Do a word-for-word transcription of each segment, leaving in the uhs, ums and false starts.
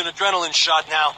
an adrenaline shot now.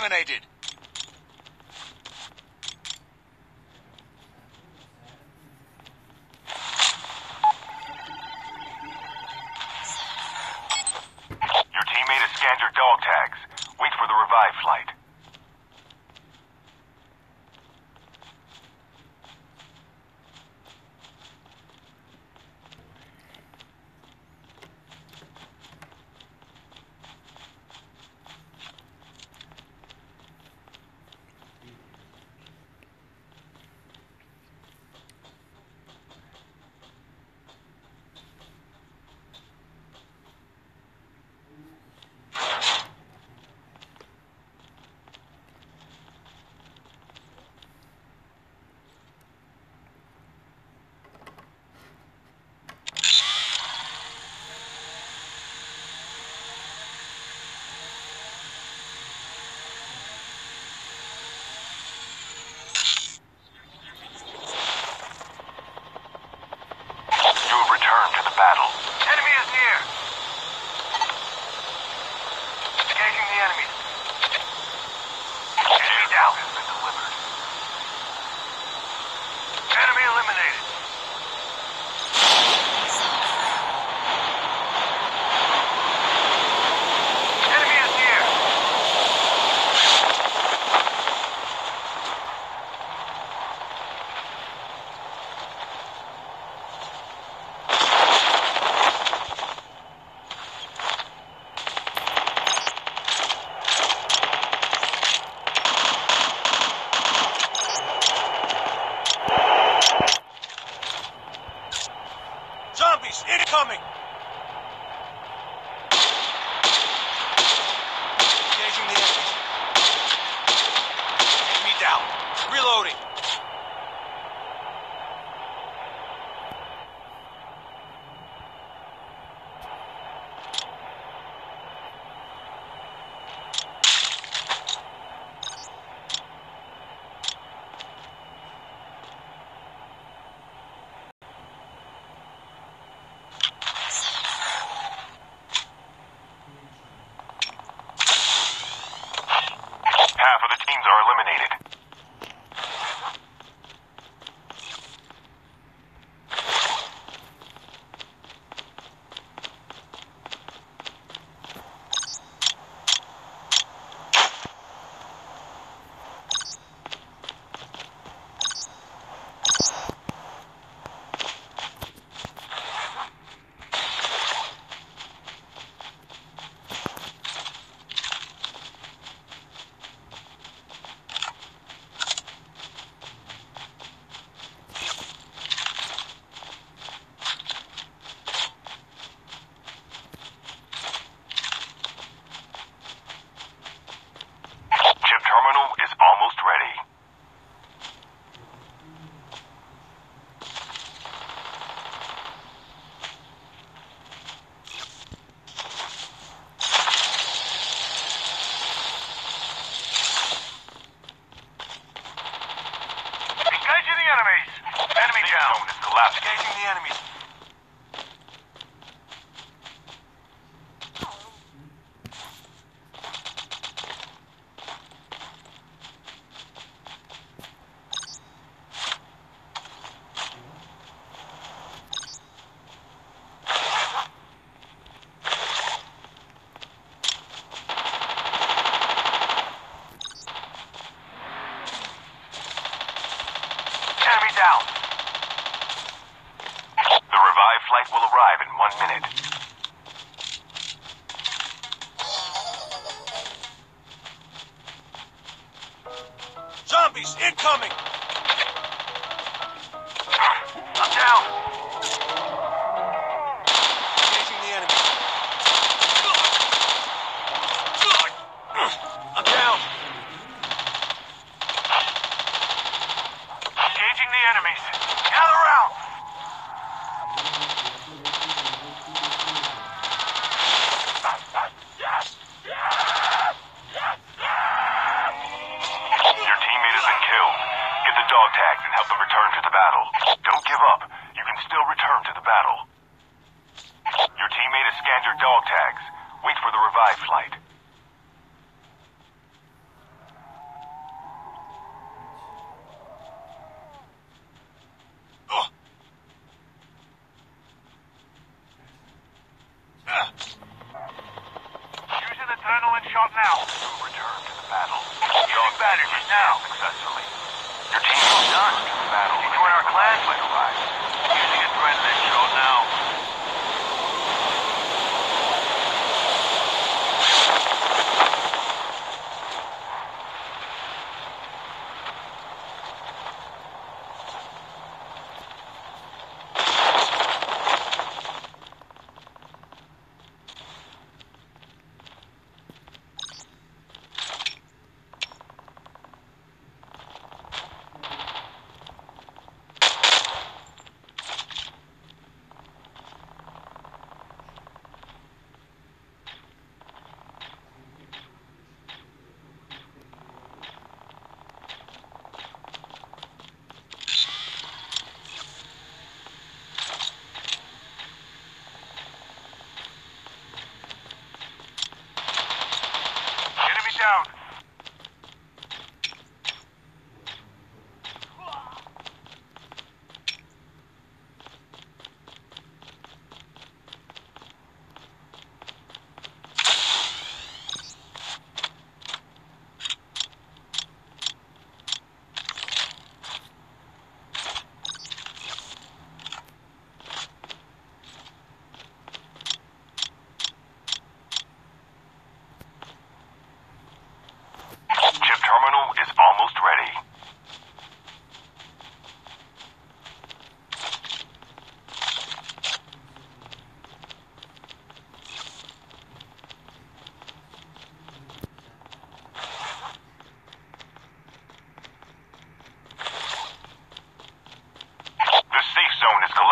eliminated. Incoming! Engaging the enemy. Enemy down. Reloading. Incoming! I'm down! Engaging the enemy. I'm down! Engaging the enemies. Gather round! out now. Return to the battle. Using bandages now. Successfully. Your team is done. Battle. You join our clan when arrived. Using a thread that showed now.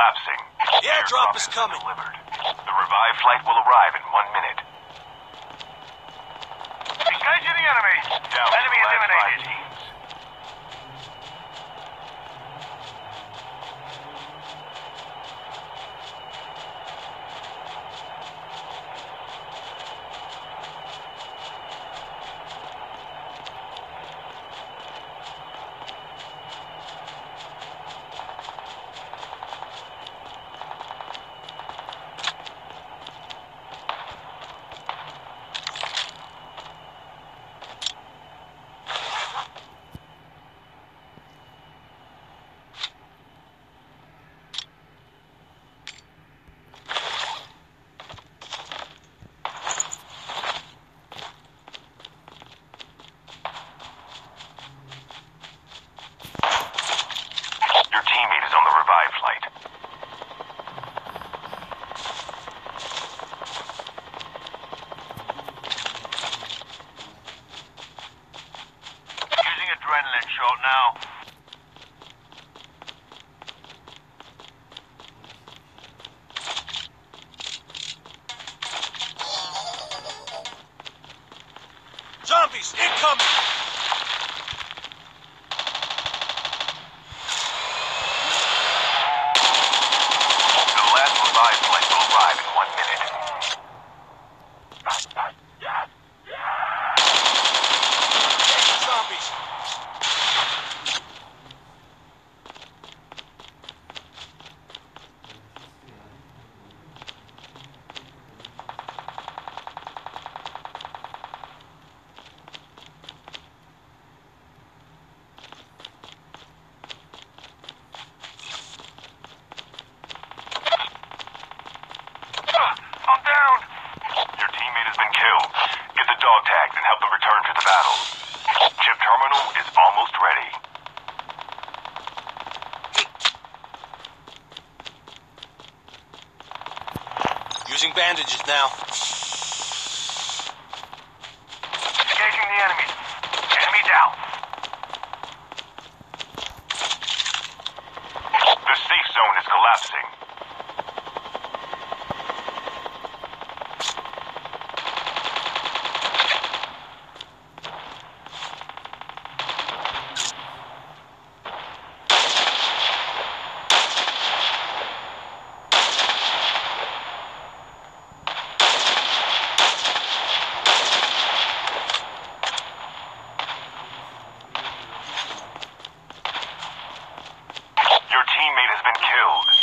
Down. Airdrop is coming. Delivered. The revived flight will arrive in one minute. Engaging the enemy. Down. Enemy eliminated. Zombies, incoming! The last revived flight will arrive in one minute. Zombies! Using bandages now. Engaging the enemy. Enemy down. The safe zone is collapsing. Your teammate has been killed.